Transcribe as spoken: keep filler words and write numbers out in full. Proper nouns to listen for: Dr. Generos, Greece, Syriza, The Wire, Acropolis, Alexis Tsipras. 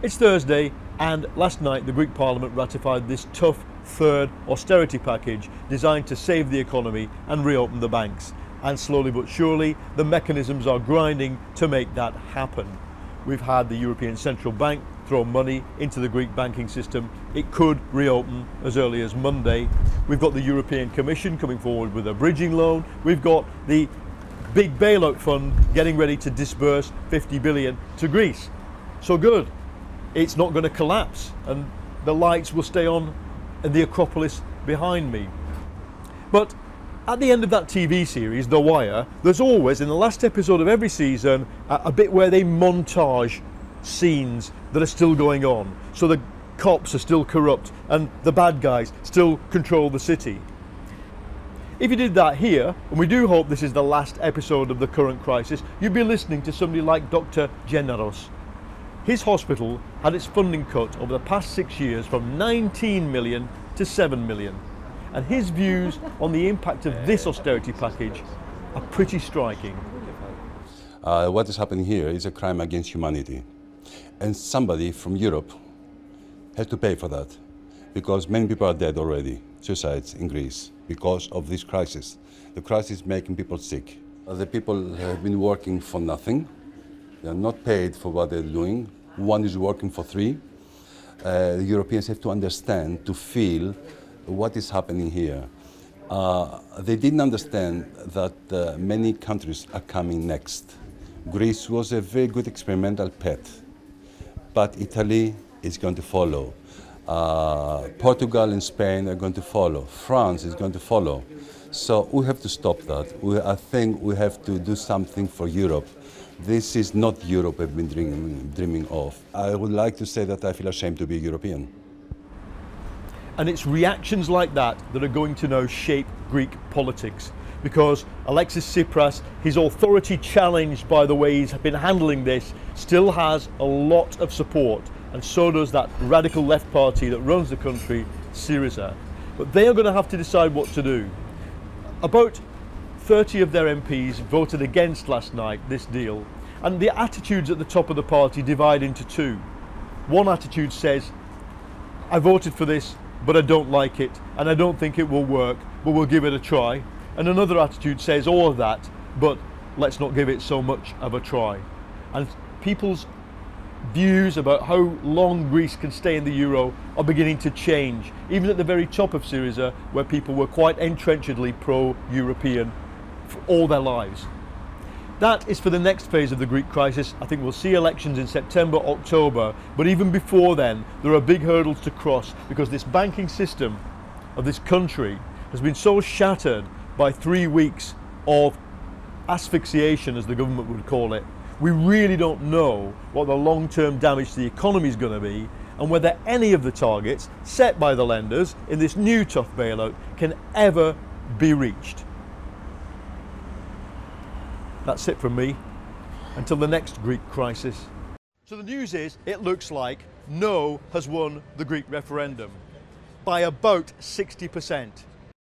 It's Thursday, and last night the Greek Parliament ratified this tough third austerity package designed to save the economy and reopen the banks. And slowly but surely, the mechanisms are grinding to make that happen. We've had the European Central Bank throw money into the Greek banking system. It could reopen as early as Monday. We've got the European Commission coming forward with a bridging loan. We've got the big bailout fund getting ready to disburse fifty billion to Greece. So good. It's not going to collapse, and the lights will stay on in the Acropolis behind me. But at the end of that T V series, The Wire, there's always, in the last episode of every season, a, a bit where they montage scenes that are still going on. So the cops are still corrupt, and the bad guys still control the city. If you did that here, and we do hope this is the last episode of the current crisis, you'd be listening to somebody like Doctor Generos. His hospital had its funding cut over the past six years from nineteen million to seven million. And his views on the impact of this austerity package are pretty striking. Uh, what is happening here is a crime against humanity. And somebody from Europe has to pay for that, because many people are dead already, suicides in Greece, because of this crisis. The crisis is making people sick. The people have been working for nothing. They are not paid for what they're doing. One is working for three. Uh, the Europeans have to understand, to feel what is happening here. Uh, they didn't understand that uh, many countries are coming next. Greece was a very good experimental pet, but Italy is going to follow. Uh, Portugal and Spain are going to follow. France is going to follow. So we have to stop that. We, I think we have to do something for Europe. This is not Europe I've been dreaming, dreaming of. I would like to say that I feel ashamed to be European. And it's reactions like that that are going to now shape Greek politics, because Alexis Tsipras, his authority challenged by the way he's been handling this, still has a lot of support, and so does that radical left party that runs the country, Syriza. But they are going to have to decide what to do. About thirty of their M Ps voted against last night this deal, and the attitudes at the top of the party divide into two. One attitude says, I voted for this, but I don't like it, and I don't think it will work, but we'll give it a try. And another attitude says all of that, but let's not give it so much of a try. And people's views about how long Greece can stay in the euro are beginning to change, even at the very top of Syriza, where people were quite entrenchedly pro-European for all their lives. That is for the next phase of the Greek crisis. I think we'll see elections in September, October, but even before then, there are big hurdles to cross, because this banking system of this country has been so shattered by three weeks of asphyxiation, as the government would call it. We really don't know what the long-term damage to the economy is going to be, and whether any of the targets set by the lenders in this new tough bailout can ever be reached. That's it from me. Until the next Greek crisis. So the news is, it looks like no has won the Greek referendum by about sixty percent.